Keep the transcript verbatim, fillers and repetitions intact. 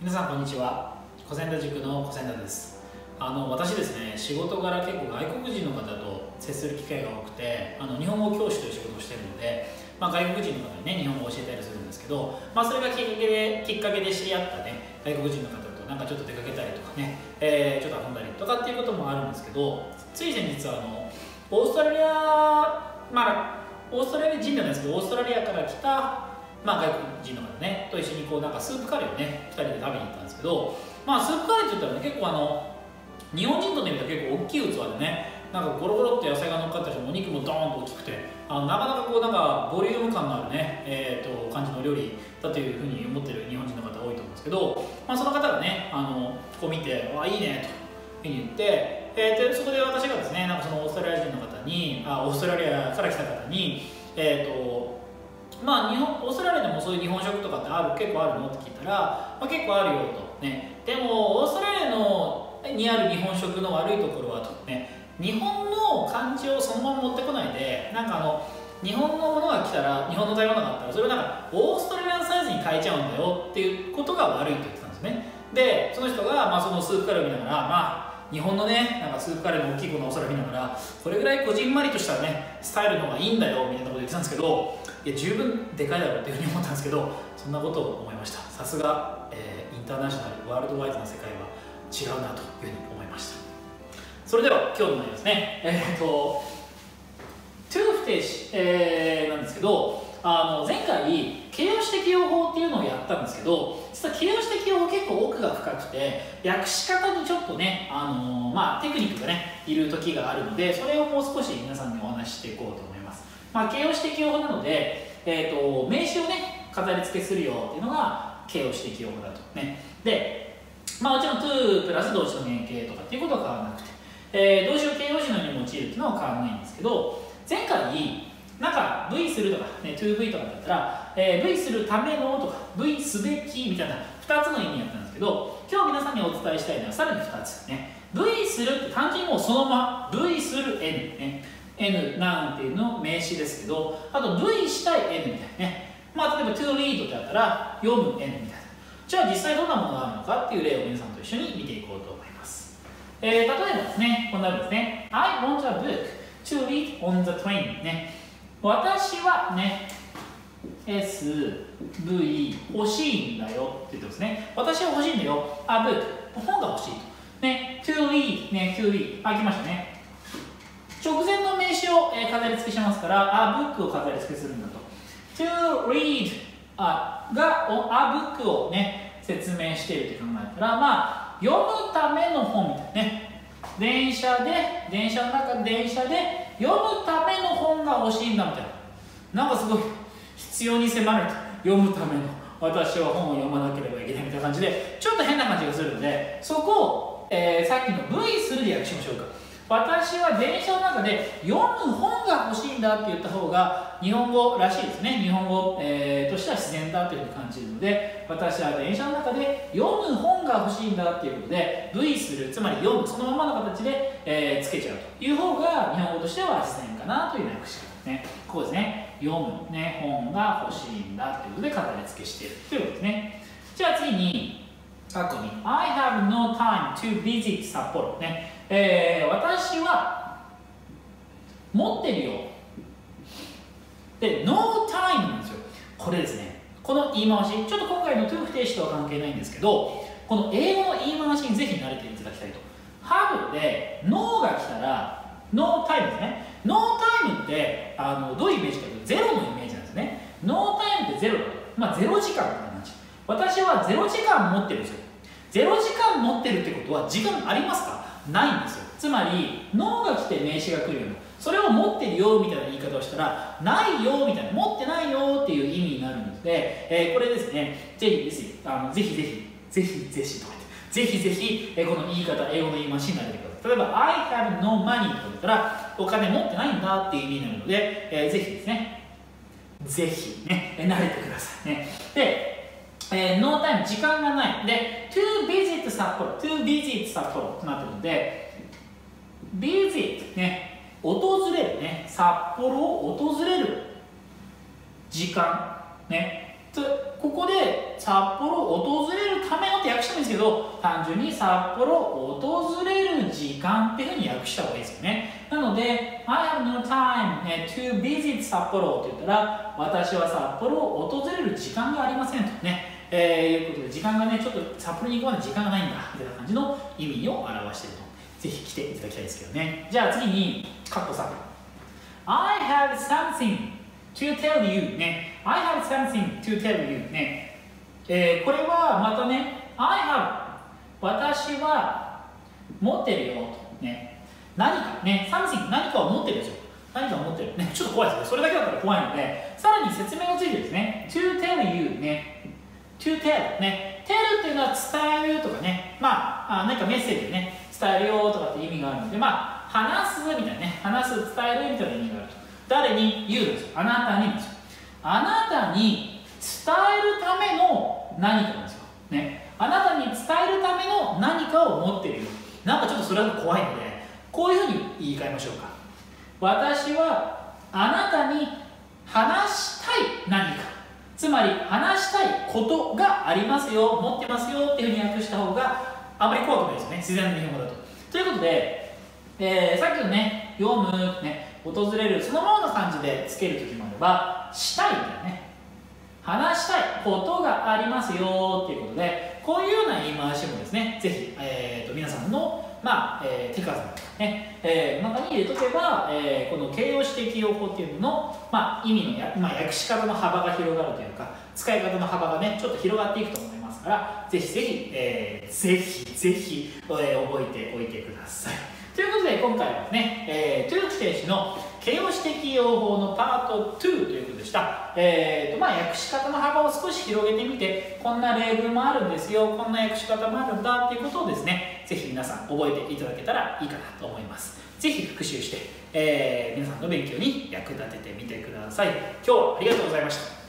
皆さんこんにちは。コセンダ塾のコセンダです。あの私ですね、仕事柄結構外国人の方と接する機会が多くて、あの日本語教師という仕事をしているので、まあ、外国人の方にね日本語を教えたりするんですけど、まあ、それがきっかけできっかけで知り合ったね外国人の方となんかちょっと出かけたりとかね、えー、ちょっと遊んだりとかっていうこともあるんですけど、つい先日はあのオーストラリア、まあオーストラリア人なんですけど、オーストラリアから来たまあ、外国人の方ねと一緒にこうなんかスープカレーをねふたりで食べに行ったんですけど、まあ、スープカレーって言ったら、ね、結構あの日本人とね見たら結構大きい器でねなんかゴロゴロって野菜が乗っかったりしてお肉もドーンと大きくて、あのなかなかこうなんかボリューム感のあるね、えー、と感じの料理だというふうに思ってる日本人の方多いと思うんですけど、まあ、その方がねあのこう見て「あいいね」というふうに言って、えー、でそこで私がですねなんかそのオーストラリア人の方にあオーストラリアから来た方にえっ、ー、とまあ、日本オーストラリアでもそういう日本食とかってある結構あるのって聞いたら、まあ、結構あるよと、ね、でもオーストラリアのにある日本食の悪いところはと、ね、日本の漢字をそのまま持ってこないで、なんかあの日本のものが来たら日本の食べ物があったらそれをなんかオーストラリアンサイズに変えちゃうんだよっていうことが悪いと言ってたんですね。でその人が、まあ、そのスープカレーを見ながら、まあ日本のね、なんかスープカレーの大きいこのお皿見ながら、これぐらいこじんまりとしたね、スタイルの方がいいんだよみたいなこと言ってたんですけど、いや、十分でかいだろうっていうふうに思ったんですけど、そんなことを思いました。さすが、えー、インターナショナル、ワールドワイズな世界は違うなというふうに思いました。それでは、今日の内容ですね、えー、っと、に不定詞、えー、なんですけど、あの前回、形容詞適用法っていうのをやったんですけど、実は形容詞適用法結構奥が深くて、訳し方にちょっとね、あのーまあ、テクニックがねいる時があるので、それをもう少し皆さんにお話ししていこうと思います。まあ、形容詞適用法なので、えー、と名詞をね飾り付けするよっていうのが形容詞適用法だとね。で、まあ、もちろん to プラス動詞の原形とかっていうことは変わらなくて、えー、動詞を形容詞のように用いるっていうのは変わらないんですけど、前回なんか V するとか、ね、トゥーブイ とかだったら、えー、V するためのとか V すべきみたいなふたつの意味だったんですけど、今日皆さんにお伝えしたいのはさらにふたつね。V するって単純にもうそのまま V する N ね、 N なんていうの名詞ですけど、あと V したい N みたいなね、まあ、例えば to read ってあったら読む N みたいな。じゃあ実際どんなものがあるのかっていう例を皆さんと一緒に見ていこうと思います。えー、例えばですね、こんなのですね、 I want a book to read on the train ね。私はね、エスブイ 欲しいんだよって言ってますね。私は欲しいんだよ。あ、ブック。本が欲しいと。ね、to read。ね、to read。あ、来ましたね。直前の名詞を、えー、飾り付けしますから、あ、ブックを飾り付けするんだと。to read あが、あ、ブックをね、説明していると考えたら、まあ、読むための本みたいなね。電車で、電車の中、電車で、読むための本が欲しいんだみたいな、なんかすごい必要に迫られて読むための私は本を読まなければいけないみたいな感じでちょっと変な感じがするので、そこを、えー、さっきの V するで訳しましょうか。私は電車の中で読む本が欲しいんだって言った方が日本語らしいですね。日本語、えー、としては自然だというふうに感じるので、私は電車の中で読む本が欲しいんだっていうことで V する、つまり読むそのままの形で、えー、つけちゃうという方が日本語としては自然かなという訳し方ですね。こうですね、読む、ね、本が欲しいんだということで飾り付けしているということですね。じゃあ次に括弧に I have no time to visit 札幌ね。えー、私は持ってるよで No time なんですよ。これですね、この言い回し、ちょっと今回の to 不定詞とは関係ないんですけど、この英語の言い回しにぜひ慣れていただきたいと。 Have で No が来たら No time ですね。 No time ってあのどういうイメージかというとゼロのイメージなんですね。 No time ってゼロだと、まあ、ゼロじかんって感じ。私はゼロじかん持ってるんですよ。ゼロじかん持ってるってことは時間ありますか？ないんですよ。つまり脳が来て名詞が来るような、それを持ってるよみたいな言い方をしたらないよみたいな、持ってないよっていう意味になるので、えー、これですね、ぜひですあのぜひぜひぜひぜひとかぜひぜひ、えー、この言い方、英語の言い回しになれてください。例えば I have no money とか言ったらお金持ってないんだっていう意味になるので、えー、ぜひですね、ぜひね、えー、慣れてくださいね。でえー、no time 時間がないで to visit 札幌 to visit 札幌となってるので visit ね、訪れるね、札幌を訪れる時間ね、ここで札幌を訪れるためのって訳けど、単純に札幌を訪れる時間っていうふうに訳した方がいいですよね。なので、I have no time to visit 札幌って言ったら、私は札幌を訪れる時間がありませんとね、えー、いうことで、時間がね、ちょっと札幌に行くまで時間がないんだ、みたいな感じの意味を表していると。ぜひ来ていただきたいですけどね。じゃあ次に、カッコさん。I have something to tell you ね。I have something to tell you ね。えー、これはまたね、I have 私は持ってるよと、ね、何かね、something 何かを持ってるでしょ、何かを持ってる、ね、ちょっと怖いですね、それだけだったら怖いので、さらに説明がついてですね、to tell you ね、to tell ね、tell というのは伝えるとかね、まあ、あなんかメッセージでね、伝えるよとかって意味があるので、まあ、話すみたいなね、話す、伝えるみたいな意味があると、誰に言うですよ、あなたにですよ、あなたに伝えるための何かなんですよ、ね、あなたに伝えるための何かを持っているよ。なんかちょっとそれは怖いので、こういうふうに言い換えましょうか。私はあなたに話したい何か、つまり話したいことがありますよ、持ってますよっていうふうに訳した方があまり怖くないですよね、自然な日本語だと。ということで、えー、さっきのね、読む、ね、訪れる、そのままの漢字でつけるときもあれば、したいみたいなね。話したいことがありますよということで、こういうような言い回しもですね、ぜひ、えー、と皆さんの、まあえー、手数の、ねえー、中に入れとけば、えー、この形容詞適用法というのの、まあ、意味のや、まあ、訳し方の幅が広がるというか、使い方の幅がね、ちょっと広がっていくと思いますから、ぜひぜひ、えー、ぜひぜひ、えー、覚えておいてください。ということで、今回はですね、えー、豊地選手の形容詞適用法のパートにということでした。えーとまあ、訳し方の幅を少し広げてみて、こんな例文もあるんですよ、こんな訳し方もあるんだということをですね、ぜひ皆さん覚えていただけたらいいかなと思います。ぜひ復習して、えー、皆さんの勉強に役立ててみてください。今日はありがとうございました。